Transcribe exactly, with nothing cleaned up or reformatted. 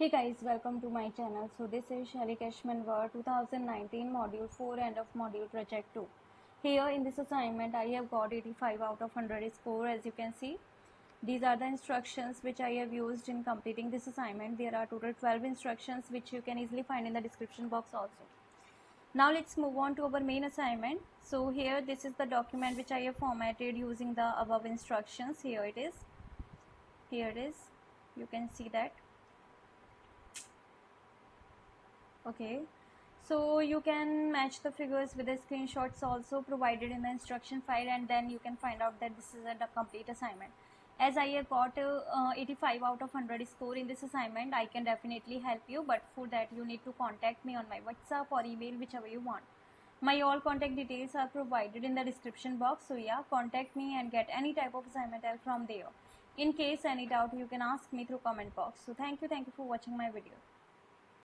Hey guys, welcome to my channel. So this is Shelly Cashman Word twenty nineteen module four and of module project two. Here in this assignment I have got eighty-five out of one hundred score. As you can see, these are the instructions which I have used in completing this assignment. There are total twelve instructions which you can easily find in the description box also. Now let's move on to our main assignment. So here this is the document which I have formatted using the above instructions. Here it is. Here it is. You can see that. Okay, so you can match the figures with the screenshots also provided in the instruction file, and then you can find out that this is a complete assignment. As I have got uh, uh, eighty-five out of one hundred score in this assignment, I can definitely help you, but for that you need to contact me on my WhatsApp or email, whichever you want. My all contact details are provided in the description box, so yeah, contact me and get any type of assignment help from there. In case any doubt, you can ask me through comment box. So thank you, thank you for watching my video.